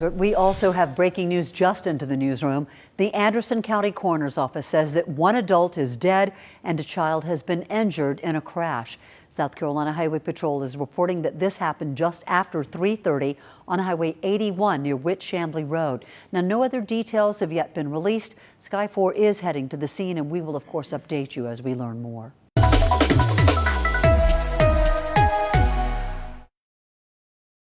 But we also have breaking news just into the newsroom. The Anderson County Coroner's Office says that one adult is dead and a child has been injured in a crash. South Carolina Highway Patrol is reporting that this happened just after 3:30 on Highway 81 near Whit Chamblee Road. Now, no other details have yet been released. Sky 4 is heading to the scene, and we will, of course, update you as we learn more.